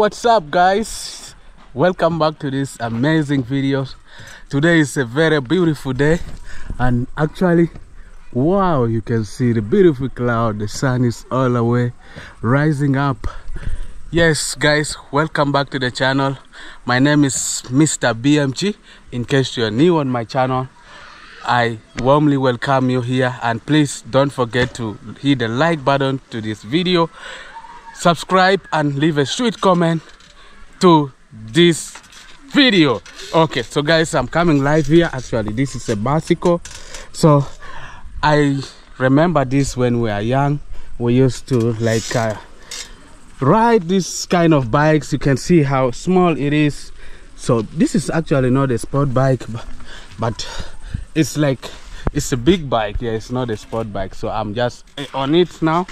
What's up, guys? Welcome back to this amazing video. Today is a very beautiful day, and actually, wow, you can see the beautiful cloud. The sun is all the way rising up. Yes, guys, welcome back to the channel. My name is Mr. BMG. In case you're new on my channel, I warmly welcome you here, and please don't forget to hit the like button to this video, subscribe, and leave a sweet comment to this video. Okay, so guys, I'm coming live here. Actually, this is a bicycle. So I remember this when we are young. We used to like ride this kind of bikes. You can see how small it is. So this is actually not a sport bike, but it's like it's a big bike. Yeah, it's not a sport bike, so I'm just on it now.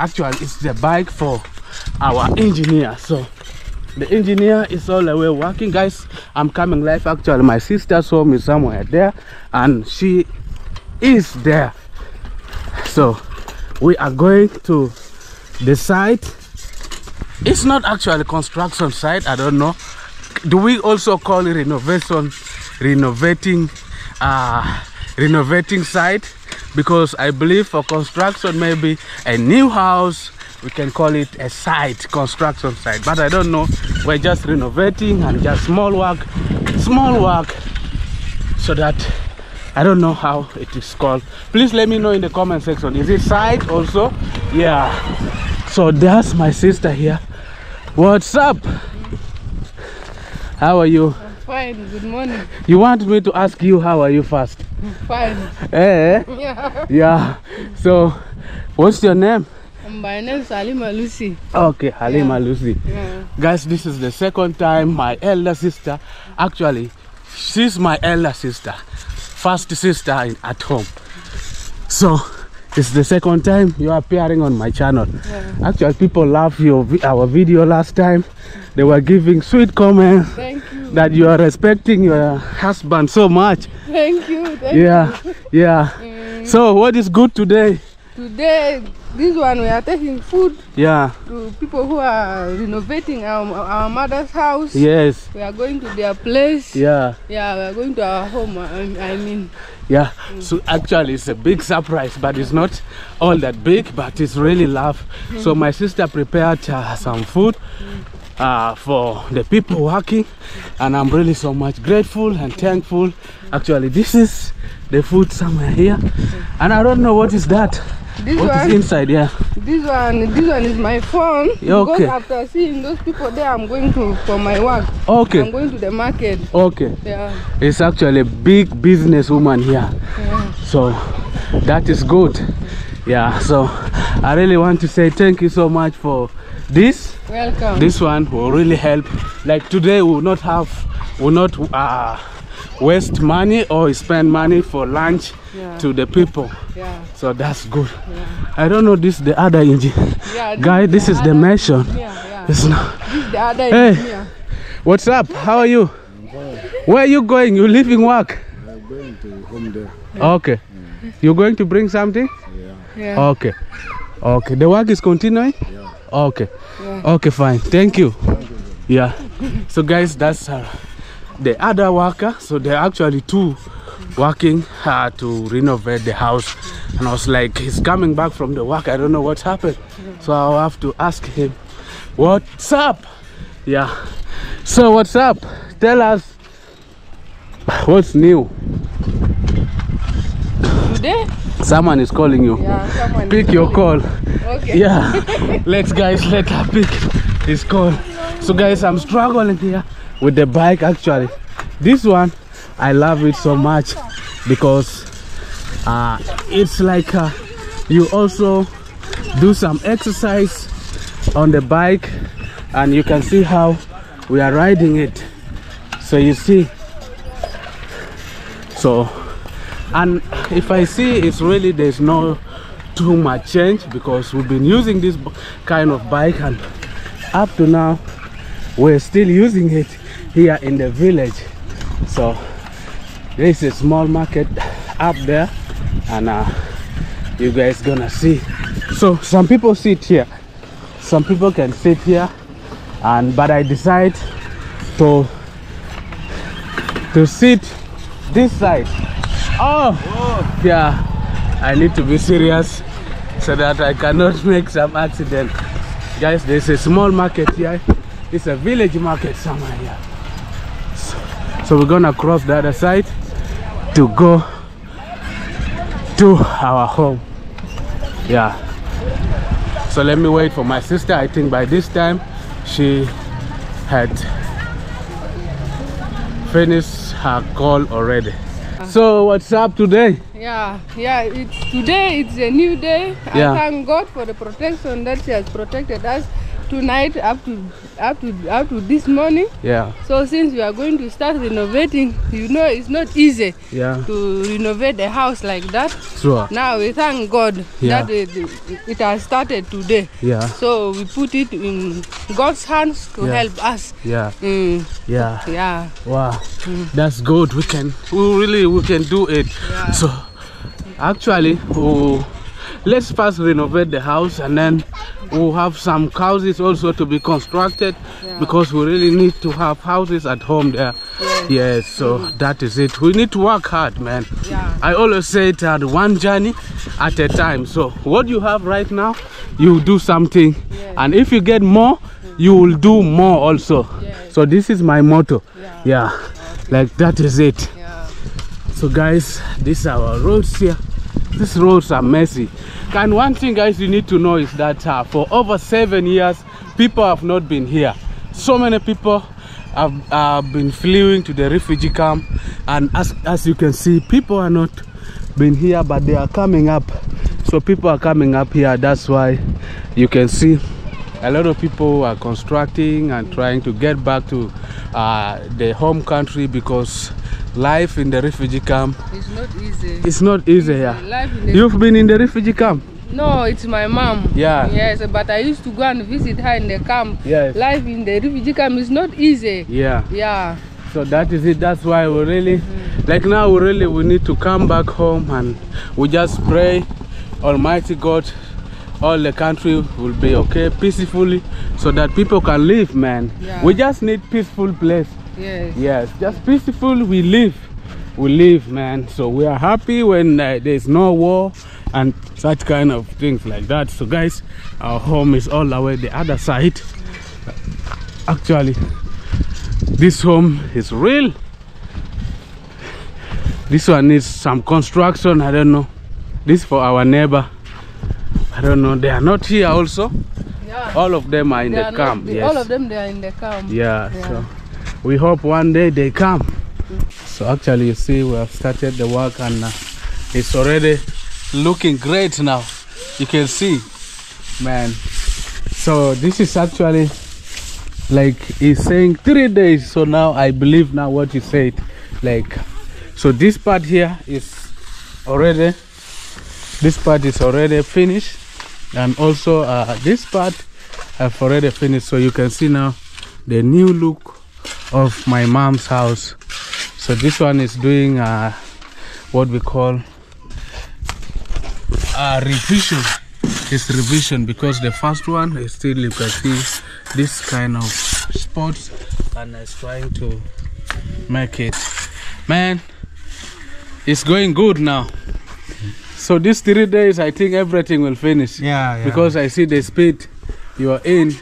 Actually, it's the bike for our engineer, so the engineer is all the way working. Guys, I'm coming live. Actually, my sister's home is somewhere there, and she is there, so we are going to the site. It's not actually construction site. I don't know, do we also call it renovating site? Because I believe for construction, maybe a new house, we can call it a site, construction site, but I don't know. We're just renovating and just small work, so that I don't know how it is called. Please let me know in the comment section. Is it site also? Yeah. So that's my sister here. What's up? How are you? Fine, good morning. You want me to ask you how are you first? Fine. Eh? Yeah. Yeah. So, what's your name? My name is Halima Lucy. Okay, Halima, yeah. Lucy. Yeah. Guys, this is the second time my elder sister, actually, she's my elder sister, first sister at home. So, it's the second time you are appearing on my channel. Yeah. Actually, people love our video last time. They were giving sweet comments. Thank you. That you are respecting your husband so much. Thank you. Thank you. Yeah. So what is good today? Today, this one we are taking food. Yeah. To people who are renovating our mother's house. Yes. We are going to their place. Yeah. Yeah, we are going to our home. I mean. Yeah, so actually it's a big surprise, but it's not all that big, but it's really love. So my sister prepared some food for the people working, and I'm really so much grateful and thankful. Actually, this is the food somewhere here, and I don't know what is that. What is inside? Yeah. This one is my phone. Okay. Because after seeing those people there, I'm going to for my work. Okay. I'm going to the market. Okay. Yeah. It's actually a big business woman here. Yeah. So that is good. Yeah. So I really want to say thank you so much for this. Welcome. This one will really help. Like today, we will not have, waste money or spend money for lunch. Yeah. To the people. Yeah. So that's good. Yeah. I don't know, this the other engine. Yeah, guy, this is the mission. Yeah. It's not this the other. Hey, engineer. What's up? How are you? Where are you going? You leaving work? I'm going to home there. Okay. Yeah. You're going to bring something? Yeah. Yeah. Okay. Okay. The work is continuing? Yeah. Okay. Yeah. Okay, fine. Thank you. Thank you. Yeah. So guys, that's the other worker. So there are actually two working to renovate the house, and I was like, he's coming back from the work. I don't know what happened, so I'll have to ask him what's up. Yeah. So what's up? Tell us what's new today. Someone is calling you. Yeah, pick your call. Okay. Yeah. Let her pick his call. So guys, I'm struggling here with the bike. Actually, this one I love it so much, because it's like you also do some exercise on the bike, and you can see how we are riding it. So you see, so, and if I see, it's really, there's no too much change, because we've been using this kind of bike, and up to now we're still using it here in the village. So there is a small market up there, and you guys gonna see. So some people sit here, some people can sit here, but I decide to sit this side. Oh, whoa. Yeah, I need to be serious so that I cannot make some accident. Guys, there's a small market here. It's a village market somewhere here. So we're gonna cross the other side to go to our home. Yeah, so let me wait for my sister. I think by this time she had finished her call already. So what's up today? Yeah, today it's a new day. Yeah. I thank God for the protection that she has protected us tonight up to this morning. Yeah, so since we are going to start renovating, you know, it's not easy, yeah, to renovate a house like that. Sure. Now we thank God, yeah, that it has started today. Yeah, so we put it in God's hands to, yeah, help us. Yeah. Yeah, yeah. Wow. That's good. We can do it. Yeah. So actually, let's first renovate the house, and then we'll have some houses also to be constructed, yeah, because we really need to have houses at home there. Yes, yes. So that is it. We need to work hard, man. Yeah. I always say that one journey at a time. So what you have right now, you do something, yes, and if you get more, you will do more also. Yes. So this is my motto. Yeah, yeah. Okay. Like that is it. Yeah. So guys, these are our roads here. These roads are messy. And one thing, guys, you need to know is that for over 7 years, people have not been here. So many people have been fleeing to the refugee camp, and as you can see, people are not been here, but they are coming up. So people are coming up here. That's why you can see a lot of people are constructing and trying to get back to their home country, because life in the refugee camp, it's not easy. It's not easy here. Yeah. You've been in the refugee camp? No, it's my mom. Yeah. Yes, but I used to go and visit her in the camp. Yes. Life in the refugee camp is not easy. Yeah. Yeah. So that is it. That's why we really, like now, we need to come back home, and we just pray, Almighty God, all the country will be okay peacefully, so that people can live, man. Yeah. We just need peaceful place. Yes. Yes, just peaceful. We live, man. So we are happy when there's no war and such kind of things like that. So guys, our home is all the way the other side. Actually, this home is real. This one needs some construction. I don't know. This for our neighbor. I don't know, they are not here also. Yeah. All of them are in the camp. Yes. All of them, they are in the camp. Yeah, yeah. So we hope one day they come. So actually, you see, we have started the work, and it's already looking great now. You can see, man. So this is actually, like he's saying, 3 days. So now I believe now what he said. Like, so this part here is already, this part is already finished. And also this part I've already finished, so you can see now the new look of my mom's house. So this one is doing what we call revision. It's revision, because the first one is still, you can see this kind of spots, and it's trying to make it, man, it's going good now. So these 3 days, I think everything will finish. Yeah, yeah. Because I see the speed you are in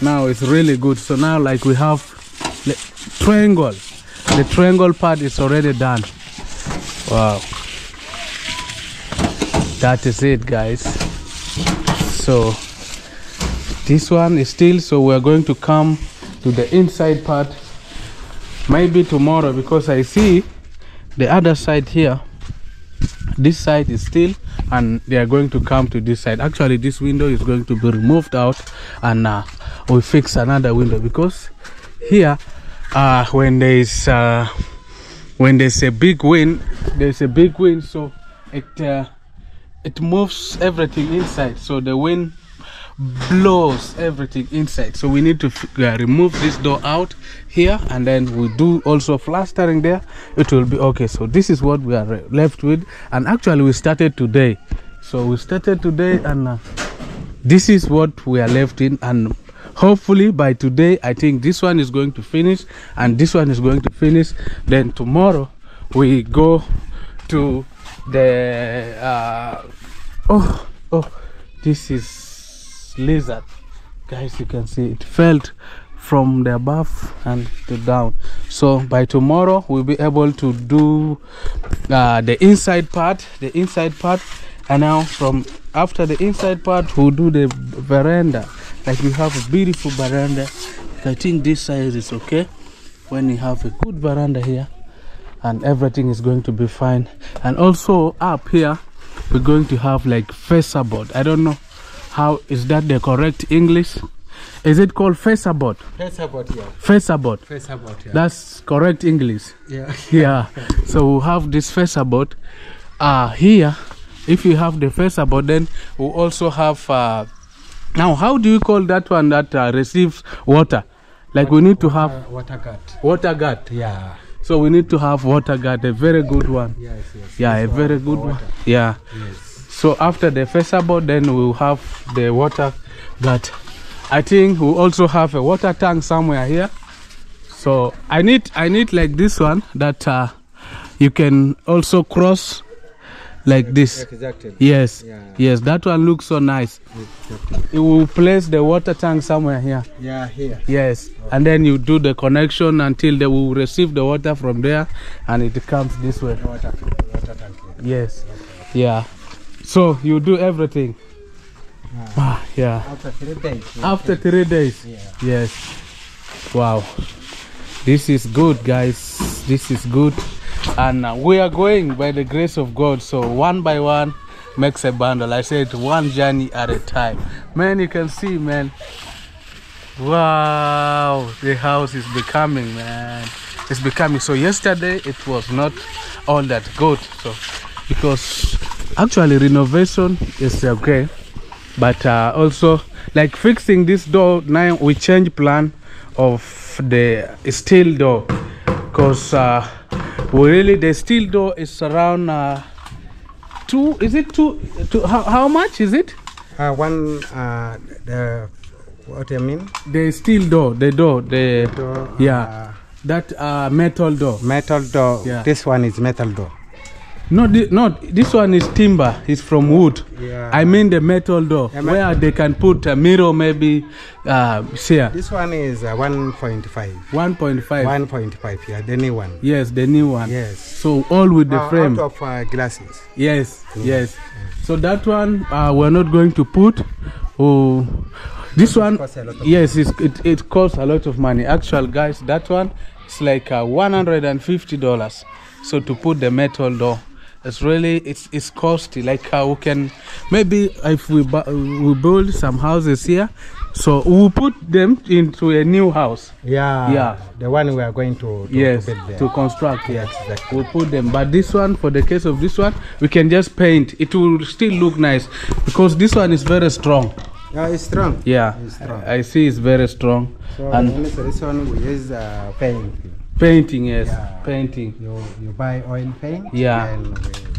now is really good. So now, like, we have the triangle. The triangle part is already done. Wow. That is it, guys. So this one is still, so we're going to come to the inside part maybe tomorrow, because I see the other side here. This side is still, and they are going to come to this side. Actually, this window is going to be removed out, and we fix another window, because here when there's a big wind, so it moves everything inside. So the wind blows everything inside, so we need to remove this door out here, and then we do also plastering there. It will be okay. So this is what we are left with, and actually we started today. So we started today, and this is what we are left in, and Hopefully by today, I think this one is going to finish and this one is going to finish. Then tomorrow we go to the this is lizard, guys. You can see it fell from the above and to down. So by tomorrow we'll be able to do the inside part, and now from after the inside part we'll do the veranda. Like we have a beautiful veranda. I think this size is okay when you have a good veranda here, and everything is going to be fine. And also up here we're going to have like feasterboard. I don't know how is that the correct English. Is it called feasterboard? Feasterboard, yeah. Feasterboard. Feasterboard, yeah. That's correct English. Yeah. Yeah. So we'll have this feasterboard here. If you have the feasterboard, then we'll also have now how do you call that one that receives water? Like water, we need to have water gut. Water gut. Yeah. So we need to have water gut, a very good one. Yes, yes. Yeah, yes, a very good one. Yeah. Yes. So after the feasterboard, then we'll have the water gut. I think we also have a water tank somewhere here. So I need like this one that you can also cross like this. Exactly. Yes. Yeah. Yes, that one looks so nice. Exactly. You will place the water tank somewhere here. Yeah, here. Yes. Okay. And then you do the connection until they will receive the water from there and it comes this way. The water tank. Yeah. Yes. Okay. Yeah. So you do everything. Yeah. After 3 days. After 3 days. Yeah. Yes. Wow. This is good, guys. This is good. And we are going by the grace of God. So one by one makes a bundle. I said one journey at a time. Man, you can see, man. Wow. The house is becoming, man. It's becoming. So yesterday it was not all that good. So because actually renovation is okay. But also, like fixing this door, now we change plan of the steel door, because we really, the steel door is around how much is it? What I mean? The steel door, the door, yeah, that metal door. Metal door, yeah. This one is metal door. No, this one is timber. It's from wood. Yeah. I mean the metal door, yeah, where they can put a mirror, maybe here. This one is 1.5. 1.5. 1.5. Yeah, the new one. Yes, the new one. Yes. So all with the frame. Out of glasses. Yes. Yes. Yes. Yes. So that one we're not going to put. Oh, this one. Yes, it costs a lot of money. Actual guys, that one is like $150. So to put the metal door. It's really, it's costly. Like we can, maybe if we build some houses here, so we'll put them into a new house. Yeah, yeah. The one we are going to build there. To construct. Yes, exactly. We'll put them. But this one, for the case of this one, we can just paint. It will still look nice because this one is very strong. Yeah, it's strong. Yeah, it's strong. I see it's very strong. So and this one we use paint. Painting, yes, yeah. Painting. You buy oil paint, yeah, and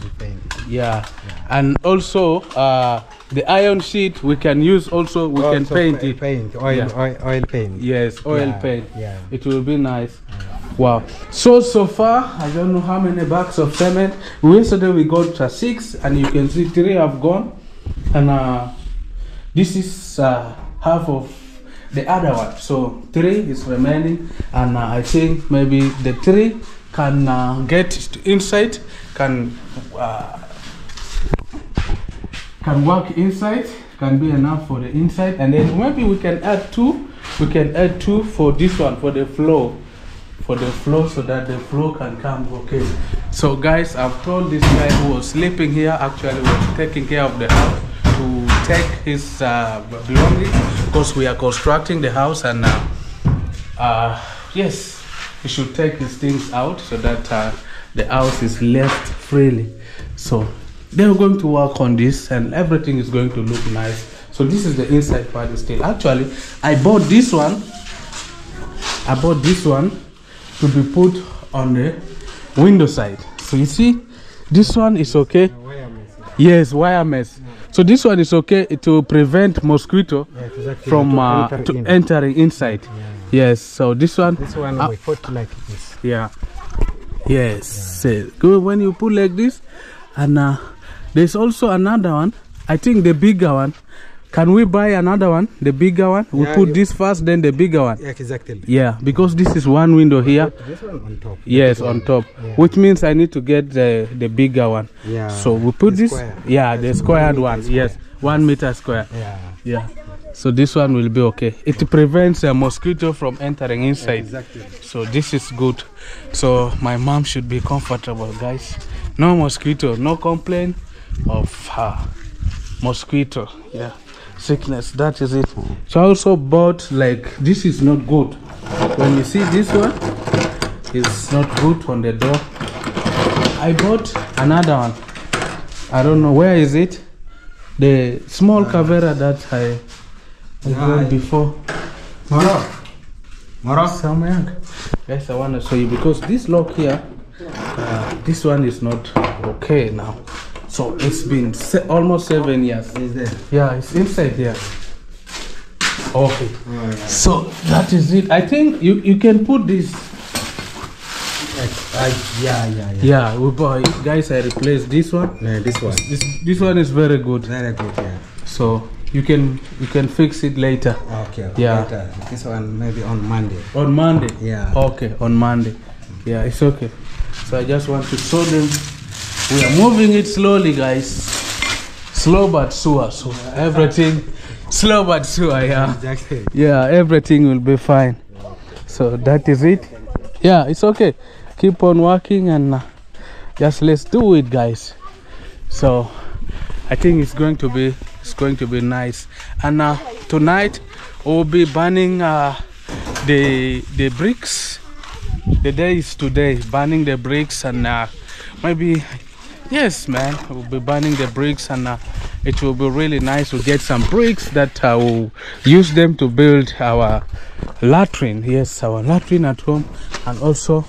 we paint. Yeah. Yeah, and also the iron sheet we can use. Also, we can paint it. Paint oil, yeah. oil paint. Yes, oil, yeah. Paint. Yeah, it will be nice. Yeah. Wow. So far, I don't know how many bags of cement. Yesterday we got 6, and you can see 3 have gone, and this is half of the other one, so 3 is remaining. And I think maybe the 3 can get inside, can work inside, can be enough for the inside. And then maybe we can add 2, for this one, for the floor, so that the floor can come okay. So guys, I've told this guy who was sleeping here, actually was taking care of the house, to take his belongings, because we are constructing the house, and yes, he should take his things out so that the house is left freely. So they're going to work on this and everything is going to look nice. So this is the inside part still. Actually, I bought this one to be put on the window side. So you see, this one is okay. Yes, wire mesh. So this one is okay to prevent mosquito from entering inside. Yeah. Yes. So this one we put like this. Yeah. Yes. Yeah. Good. When you put like this, and there's also another one. I think the bigger one. Can we buy another one? The bigger one. We put this first, then the bigger one. Yeah, exactly. Yeah, because this is one window here. This one on top. Yes, on top. Yeah. Which means I need to get the bigger one. Yeah. So we put this. Yeah, the squared one. Yes, 1 meter square. Yeah. Yeah. So this one will be okay. It prevents a mosquito from entering inside. Exactly. So this is good. So my mom should be comfortable, guys. No mosquito. No complaint of mosquito. Yeah. Sickness, that is it. So I also bought, like, this is not good. When you see this one, it's not good on the door. I bought another one. I don't know where is it. The small Cavera that I bought before. Moro, Moro, somewhere. Yes, I want to show you because this lock here, this one is not okay now. So it's been almost 7 years. Is there? Yeah, it's inside here. Okay. Yeah. So that is it. I think you can put this. Yeah. We buy, guys. I replaced this one. Yeah, this one. This one is very good. Very good. Yeah. So you can fix it later. Okay. Yeah. Later. This one maybe on Monday. On Monday. Yeah. Okay. On Monday. Yeah. It's okay. So I just want to show them. We are moving it slowly, guys. Slow but sure. So everything, slow but sure, yeah. Exactly. Yeah, everything will be fine. So that is it. Yeah, it's okay. Keep on working and just let's do it, guys. So I think it's going to be nice. And tonight we'll be burning the bricks. The day is today, burning the bricks and maybe. Yes, man, we'll be burning the bricks and it will be really nice to get some bricks that I will use them to build our latrine. Yes, our latrine at home, and also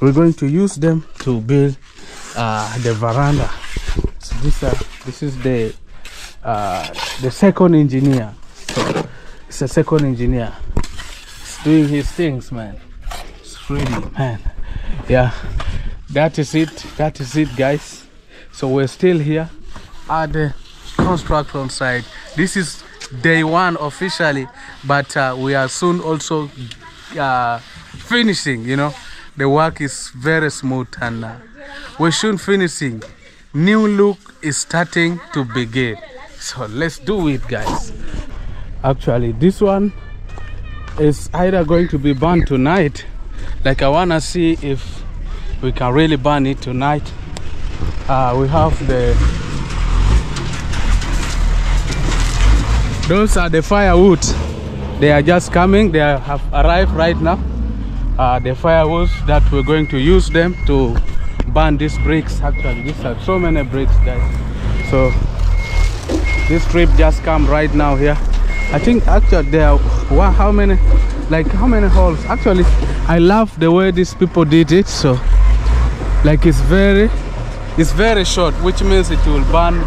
we're going to use them to build the veranda. So this is the second engineer. So it's a second engineer. He's doing his things, man. It's really, man. Yeah, that is it. That is it, guys. So we're still here at the construction site. This is day one officially, but we are soon also finishing. You know, the work is very smooth and we're soon finishing. New look is starting to begin. So let's do it, guys. Actually, this one is either going to be burned tonight. Like, I wanna see if we can really burn it tonight. We have those are the firewood. They are just coming. They have arrived right now. The firewoods that we're going to use them to burn these bricks. Actually, these are so many bricks, guys. So this trip just come right now here. I think actually there are how many holes. Actually, I love the way these people did it. So like it's very short, which means it will burn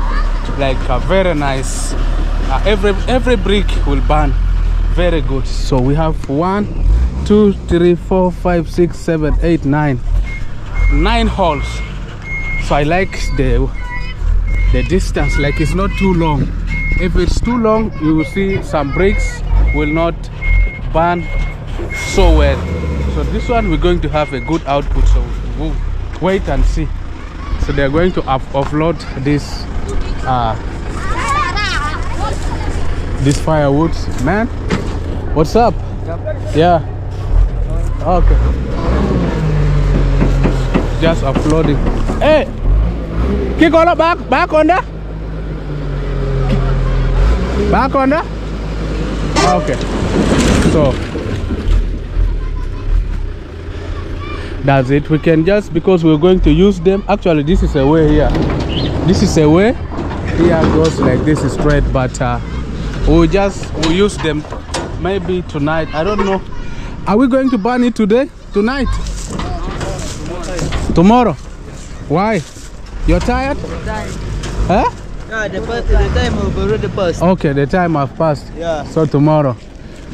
like a very nice. Every brick will burn very good. So we have 9 holes. So I like the distance. Like, it's not too long. If it's too long, you will see some bricks will not burn so well. So this one we're going to have a good output. So we'll wait and see. So they're going to offload these firewoods, man. What's up? Yeah. Okay. Just offloading. Hey, kick on the back on that. Back on that. Okay. So that's it. We can just, because we're going to use them. Actually, this is a way here. This is a way here goes like this is straight, but we'll use them maybe tonight. I don't know. Are we going to burn it today? Tonight? Tomorrow? Why? You're tired? Huh? Yeah, the time of already passed. Okay, the time have passed. Yeah. So tomorrow,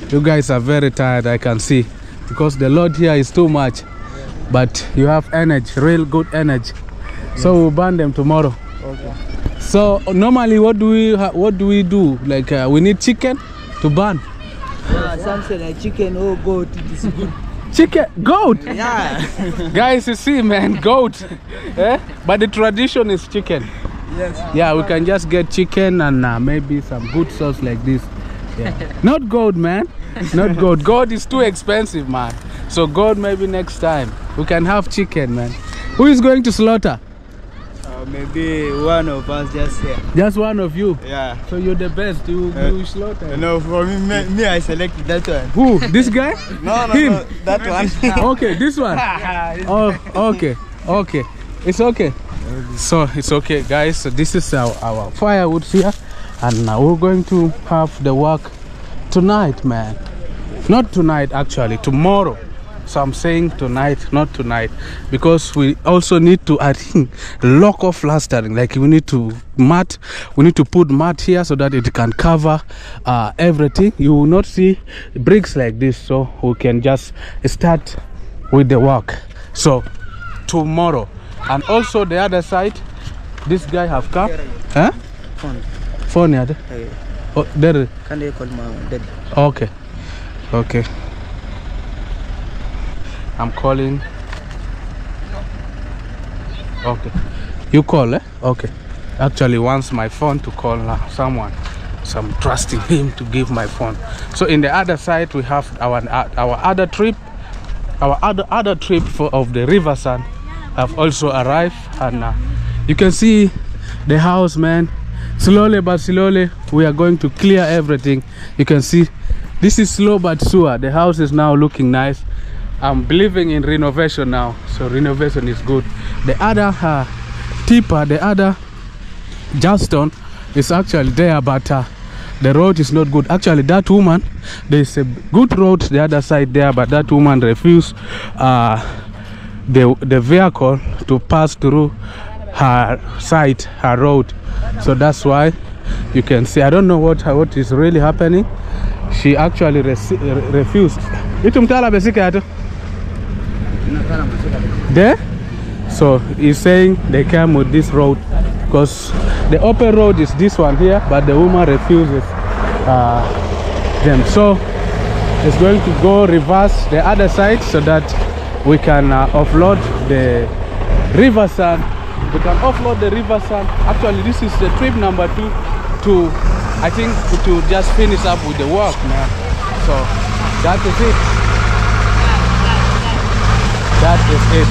you guys are very tired, I can see, because the load here is too much. Yeah. But you have energy, real good energy. Yes. So we'll burn them tomorrow. Okay. So normally, what do we do? Like we need chicken to burn. Yeah, something like chicken or goat. It's good. Chicken, goat. Yeah. Guys, you see, man, goat. Eh? But the tradition is chicken. Yes. Yeah, we can just get chicken and maybe some good sauce like this. Yeah. Not goat, man. Not goat. Goat is too expensive, man. So goat, maybe next time we can have chicken, man. Who is going to slaughter? Maybe one of us just here. Just one of you? Yeah. So you're the best, you slaughter? No, for me I selected that one. Who? This guy? No, him? No, that one. Okay, this one? Oh, okay, okay. It's okay. So it's okay, guys. So this is our firewood here. And now we're going to have the work tonight, man. Not tonight, actually, tomorrow. So I'm saying tonight, not tonight, because we also need to add lock of plastering. Like we need to put mat here so that it can cover everything. You will not see bricks like this, so we can just start with the work. So tomorrow, and also the other side, this guy have come. Huh? Phone. Oh, there. Can you call my dad? Okay. Okay. I'm calling. Okay, you call, eh? Okay. Actually, wants my phone to call someone, so I'm trusting him to give my phone. So in the other side, we have our other trip of the river sand have also arrived, and you can see the house, man. Slowly but slowly, we are going to clear everything. You can see this is slow but sure. The house is now looking nice. I'm believing in renovation now, so renovation is good. The other tipper, the other Johnston is actually there, but the road is not good. Actually, that woman, there's a good road the other side there, but that woman refused the vehicle to pass through her side, her road. So that's why you can see. I don't know what is really happening. She actually refused. There? So he's saying they came with this road because the open road is this one here, but the woman refuses them. So it's going to go reverse the other side so that we can offload the river sand. We can offload the river sand. Actually, this is the trip number 2 to, I think, to just finish up with the work, man. So that is it. That is it.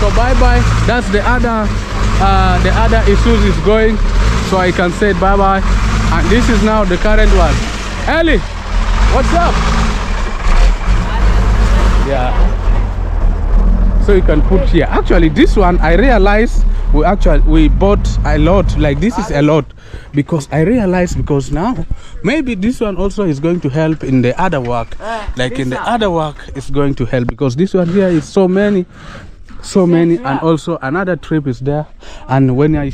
So bye bye. That's the other issues is going. So I can say bye bye. And this is now the current one. Ellie, what's up? Yeah. So you can put here. Actually, this one I realized we bought a lot. Like this is a lot, because I realized, because now maybe this one also is going to help in the other work. Like in the other work is going to help, because this one here is so many, and also another trip is there. And when I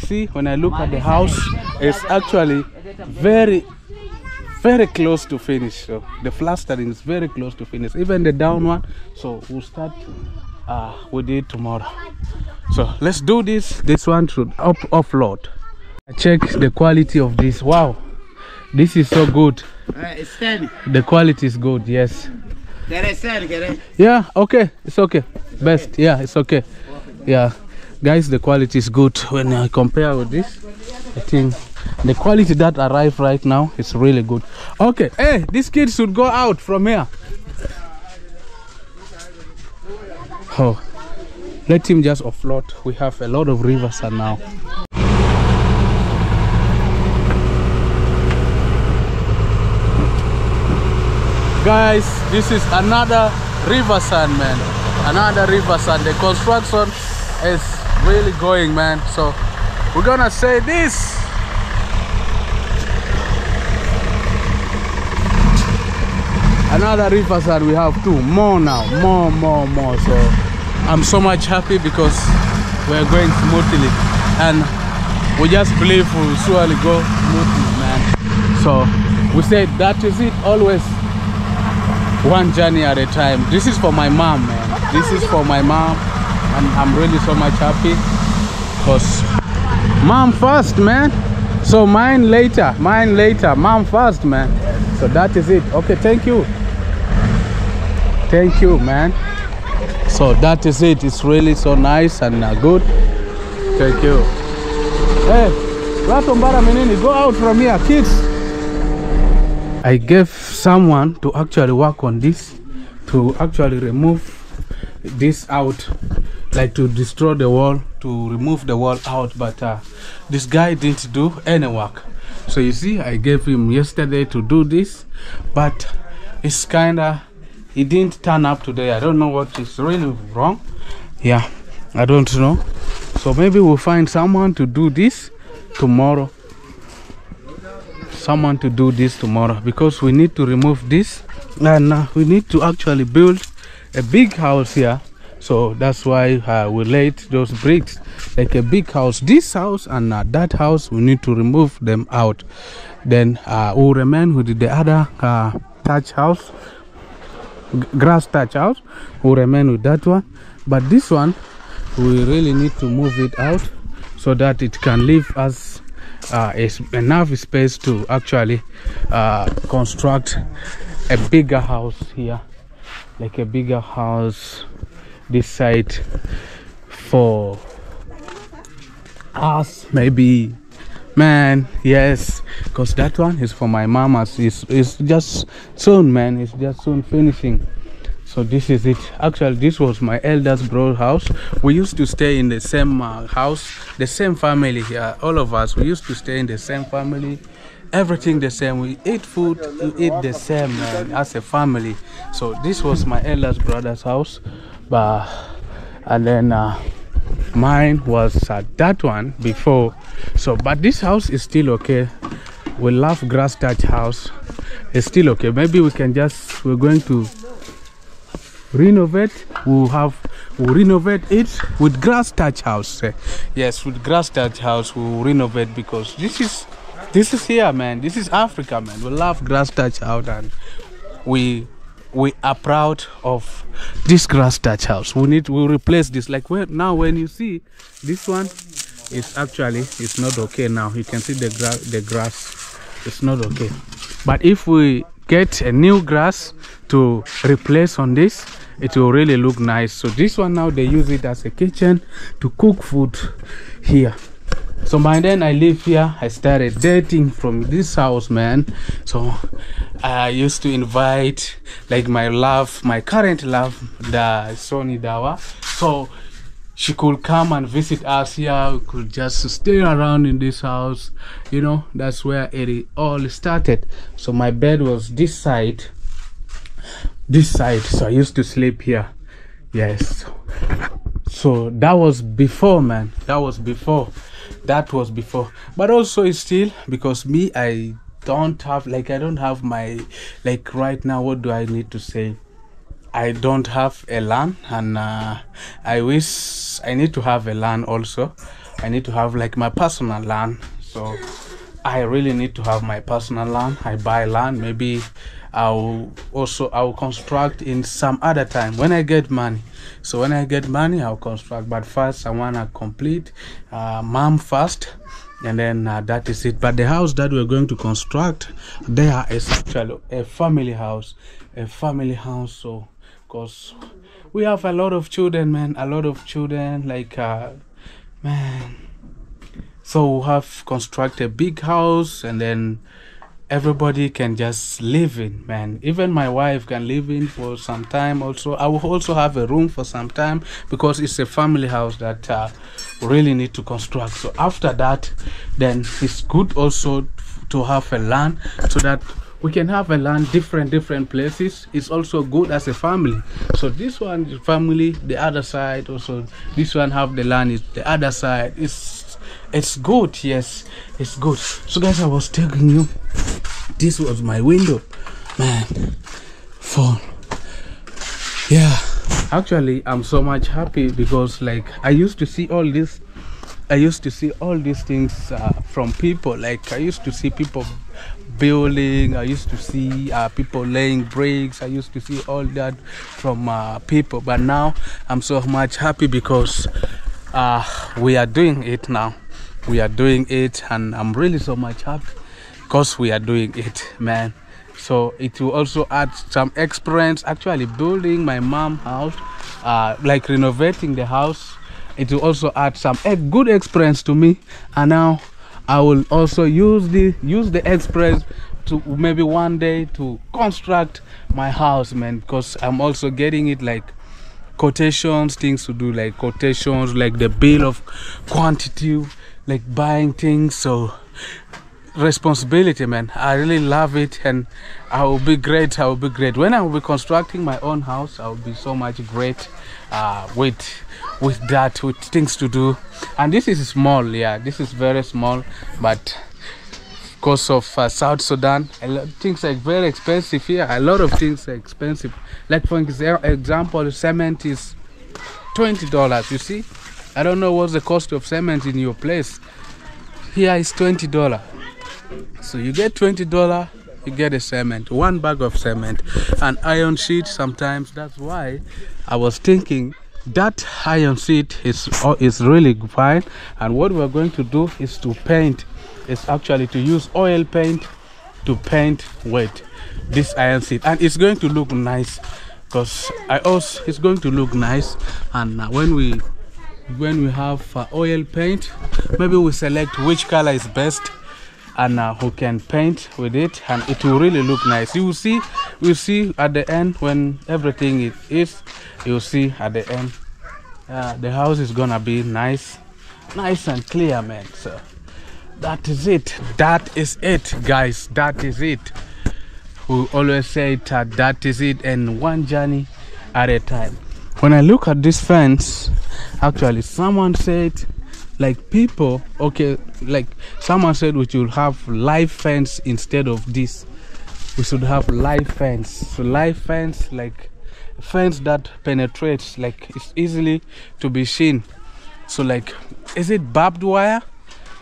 look at the house, it's actually very close to finish. So the plastering is very close to finish, even the down one. So we'll start with it tomorrow. So let's do this one should offload. Check the quality of this. Wow, this is so good. It's steady. The quality is good, yes. Yeah, okay, it's okay. Best, yeah, it's okay. Yeah, guys, the quality is good. When I compare with this, I think the quality that arrived right now is really good. Okay, hey, this kid should go out from here. Oh, let him just offload. We have a lot of rivers now. Guys, this is another river sand, man. Another river sand. The construction is really going, man. So we're gonna say this. Another river sand. We have two more now. More. So I'm so much happy because we're going smoothly. and we just believe we'll surely go smoothly, man. So we said that is it, always one journey at a time. This is for my mom, man. This is for my mom, and I'm really so much happy because mom first, man. So mine later, mom first, man. So that is it. Okay, thank you. Thank you, man. So that is it. It's really so nice and good. Thank you. Hey, go out from here, kids. I gave someone to actually work on this, to actually remove this out, like to destroy the wall, to remove the wall out, but this guy didn't do any work. So you see, I gave him yesterday to do this, but it's kinda, he didn't turn up today. I don't know what is really wrong. Yeah, I don't know. So maybe we'll find someone to do this tomorrow. Someone to do this tomorrow, because we need to remove this, and we need to actually build a big house here. So that's why we laid those bricks like a big house. This house and that house, we need to remove them out. Then we'll remain with the other thatch house, grass thatch house. We'll remain with that one, but this one we really need to move it out so that it can leave us enough space to actually construct a bigger house here, like a bigger house this side for us, maybe, man. Yes, because that one is for my mama's. It's just soon, man. It's just soon finishing. So this is it. Actually, this was my eldest brother's house. We used to stay in the same house, the same family here. All of us, we used to stay in the same family. Everything the same. We eat food, we eat the same, man, as a family. So this was my eldest brother's house, but and then mine was that one before. So but this house is still okay. We love grass thatch house. It's still okay. Maybe we can just, we're going to renovate. We'll renovate it with grass thatch house. Yes, with grass thatch house we'll renovate, because this is here, man. This is Africa, man. We love grass thatch house, and we are proud of this grass thatch house. We'll replace this. Like now when you see this one, it's actually, it's not okay now. You can see the grass, it's not okay. But if we get a new grass to replace on this, it will really look nice. So this one now, they use it as a kitchen to cook food here. So by then I live here, I started dating from this house, man. So I used to invite like my love, my current love, the Sonny Dawa. So she could come and visit us here. We could just stay around in this house, you know. That's where it all started. So my bed was this side, so I used to sleep here. Yes, so that was before, man. That was before. But also it's still, because me, I don't have my, like right now, what do I need to say, I don't have a land, and I wish I need to have a land also. I need to have like my personal land. So I really need to have my personal land. I buy land. Maybe I'll construct in some other time when I get money. So when I get money, I'll construct. But first I wanna complete mom first, and then that is it. But the house that we're going to construct there is actually a family house. So because we have a lot of children, man, like man, so we have constructed a big house, and then everybody can just live in, man. Even my wife can live in for some time also. I will also have a room for some time, because it's a family house that we really need to construct. So after that, then it's good also to have a land, so that we can have a land different places. It's also good as a family. So this one is family, the other side also, this one have the land is the other side. It's good. Yes, it's good. So guys, I was telling you, this was my window, man. For yeah, actually I'm so much happy, because like I used to see all this I used to see all these things from people. Like, I used to see people building, I used to see people laying bricks, I used to see all that from people. But now I'm so much happy because we are doing it now. We are doing it, and I'm really so much happy because we are doing it, man. So it will also add some experience. Actually building my mom's house, like renovating the house, it will also add some good experience to me. And now I will also use the experience to maybe one day to construct my house, man, because I'm also getting it like quotations, things to do, like quotations, like the bill of quantity, like buying things. So responsibility, man, I really love it, and I will be great. I will be great when I will be constructing my own house. I will be so much great with that, with things to do. And this is small, yeah, this is very small, but because of South Sudan, a lot of things are very expensive here. A lot of things are expensive. Like for example, cement is $20. You see, I don't know what's the cost of cement in your place. Here is $20. So you get $20, you get a cement, one bag of cement, an iron sheet sometimes. That's why I was thinking that iron sheet is really fine. And what we're going to do is to paint. It's actually to use oil paint to paint with this iron sheet. And it's going to look nice because it's going to look nice. And when we have oil paint, maybe we select which color is best, and who can paint with it, and it will really look nice. You will see, at the end when everything is, you'll see at the end the house is gonna be nice and clear, man. So that is it, guys, that is it. We always say that is it, and one journey at a time. When I look at this fence, actually someone said, like people, okay, like someone said we should have live fence instead of this. We should have live fence. So live fence, like fence that penetrates, like it's easily to be seen. So like, is it barbed wire?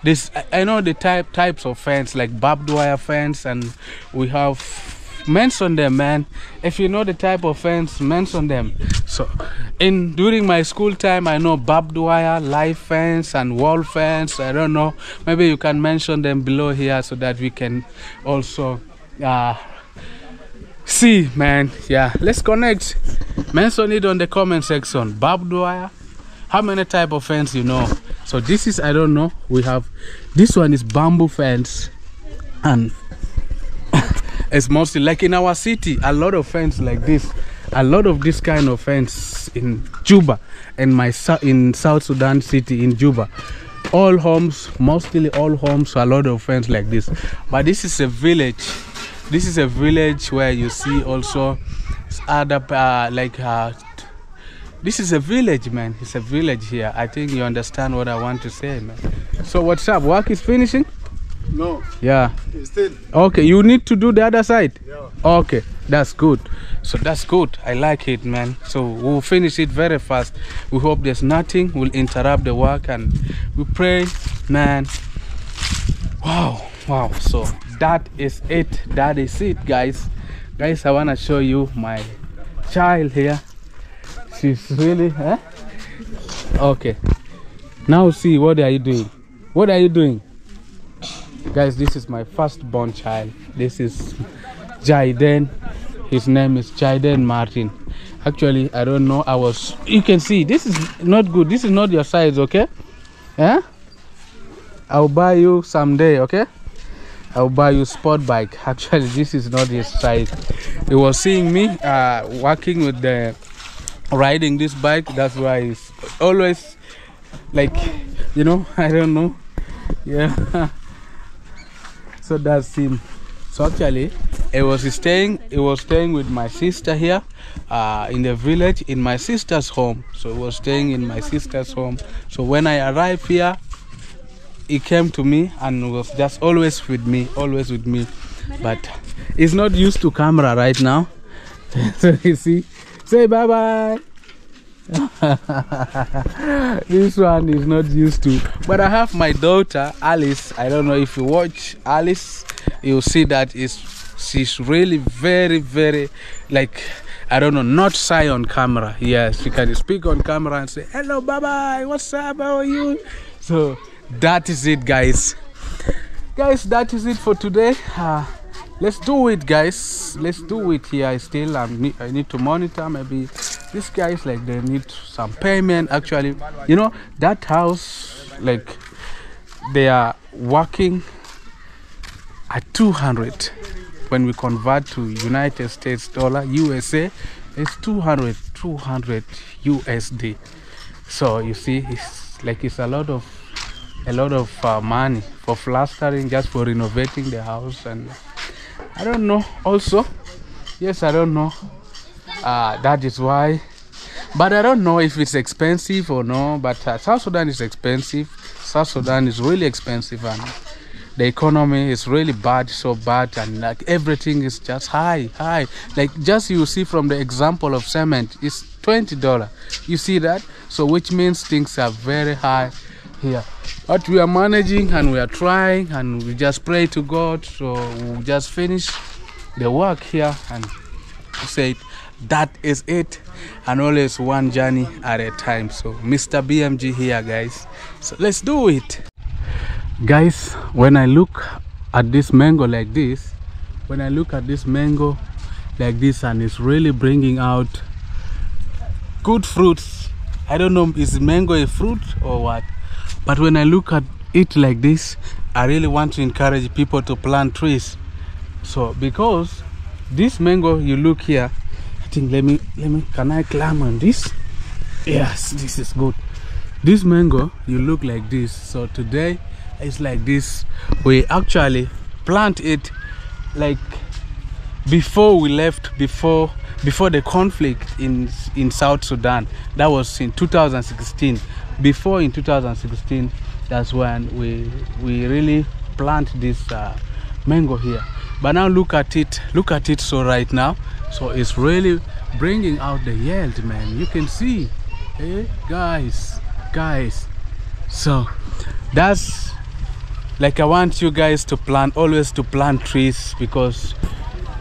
This, I know the types of fence, like barbed wire fence, and we have mentioned them, man. If you know the type of fence, mention them. So during my school time, I know barbed wire, live fence, and wall fence. I don't know, maybe you can mention them below here so that we can also see, man. Yeah, let's connect. Mention it on the comment section. Barbed wire, how many type of fence you know? So this is, I don't know, we have this one is bamboo fence, and it's mostly like in our city, a lot of fence like this, a lot of this kind of fence in Juba, and in South Sudan city in Juba, all homes, mostly all homes, a lot of fence like this. But this is a village. This is a village where you see also other this is a village, man. It's a village here. I think you understand what I want to say, man. So what's up? Work is finishing? No. Yeah. Still. Okay, you need to do the other side? Yeah. Okay, that's good. So that's good. I like it, man. So we'll finish it very fast. We hope there's nothing will interrupt the work, and we pray, man. Wow, wow. So that is it. That is it, guys. Guys, I want to show you my child here. She's really, eh? Okay. Now see, what are you doing? What are you doing? Guys, this is my firstborn child. This is Jaiden. His name is Jaiden Martin. Actually, I don't know. You can see, this is not good. This is not your size, okay? Yeah? I'll buy you someday, okay? I'll buy you sport bike. Actually, this is not his size. He was seeing me working with the riding this bike. That's why he's always like, you know, I don't know. Yeah. So that's him. So actually he was staying with my sister here in the village, in my sister's home. So he was staying in my sister's home. So when I arrived here, he came to me and was just always with me, but he's not used to camera right now. So you see, say bye bye. This one is not used to. But I have my daughter Alice. I don't know if you watch Alice, you'll see that she's really very, very like, I don't know, not shy on camera. Yes, she can speak on camera and say, hello, bye-bye, what's up, how are you? So that is it, guys. Guys, that is it for today. Let's do it, guys. Let's do it here. Still, I need to monitor. Maybe these guys, like, they need some payment. Actually, you know, that house, like, they are working at 200. When we convert to United States dollar, USA, it's 200 USD. So you see, it's like, it's a lot of money for plastering, just for renovating the house. And I don't know also, yes, I don't know, that is why. But I don't know if it's expensive or no, but South Sudan is expensive. South Sudan is really expensive, and the economy is really bad, so bad, and like everything is just high. Like, just you see from the example of cement, it's $20. You see that? So which means things are very high here. But we are managing, and we are trying, and we just pray to God. So we'll just finish the work here and say that is it, and always one journey at a time. So Mr. BMG here, guys. So let's do it. Guys, when I look at this mango like this, and it's really bringing out good fruits. I don't know, is mango a fruit or what? But when I look at it like this, I really want to encourage people to plant trees. So because this mango, you look here, I think, let me can I climb on this? Yes, this is good. This mango, you look like this. So today it's like this. We actually plant it like before we left, before the conflict in South Sudan. That was in 2016. Before, in 2016, that's when we really plant this mango here. But now look at it. So right now, so it's really bringing out the yield, man. You can see, hey guys. So that's, like, I want you guys to always plant trees, because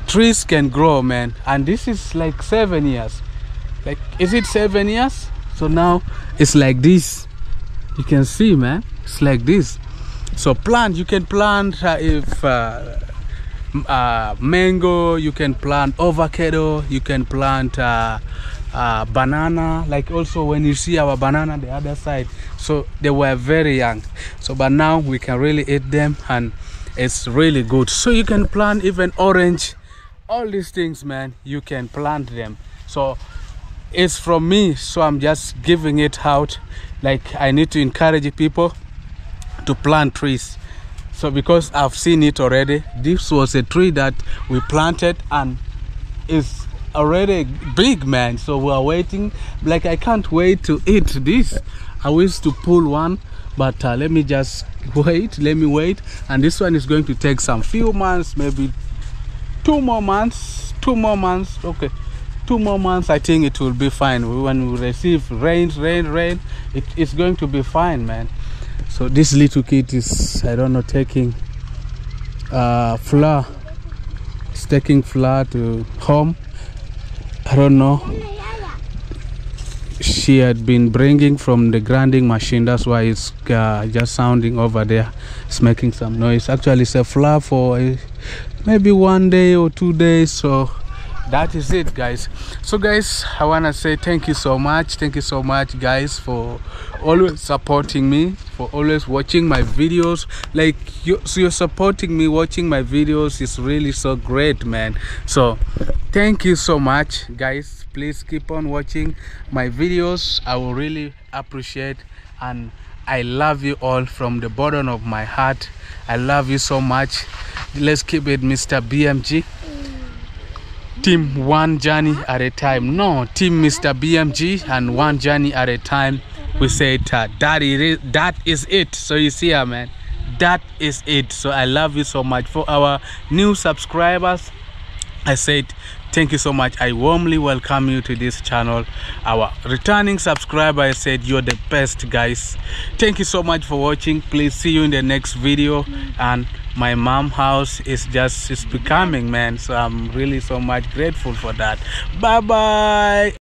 trees can grow, man. And this is like 7 years. Like, is it 7 years? So now it's like this. You can see, man, it's like this. So plant, you can plant mango, you can plant avocado, you can plant banana. Like, also when you see our banana, the other side, so they were very young. So but now we can really eat them, and it's really good. So you can plant even orange, all these things, man, you can plant them. So it's from me, so I'm just giving it out, like, I need to encourage people to plant trees. So because I've seen it already, this was a tree that we planted, and it's already big, man. So we are waiting, like, I can't wait to eat this. I wish to pull one, but let me just wait. And this one is going to take some few months, maybe 2 more months. 2 more months, okay, 2 more months. I think it will be fine. When we receive rain, it's going to be fine, man. So this little kid is, I don't know, taking flour. It's taking flour to home. I don't know, she had been bringing from the grinding machine. That's why it's just sounding over there. It's making some noise. Actually, it's a flour for maybe 1 day or 2 days. So that is it, guys. So guys, I want to say thank you so much. Thank you so much, guys, for always supporting me, for always watching my videos. Like, you're supporting me, watching my videos is really so great, man. So thank you so much, guys. Please keep on watching my videos. I will really appreciate, and I love you all from the bottom of my heart. I love you so much. Let's keep it, Mr. BMG. Team, one journey at a time. No, team Mr. BMG, and one journey at a time. We said that is it. So you see, man, that is it. So I love you so much. For our new subscribers, I said Thank you so much. I warmly welcome you to this channel. Our returning subscriber said you're the best, guys. Thank you so much for watching. Please see you in the next video. And my mom's house is just becoming, man, so I'm really so much grateful for that. Bye bye.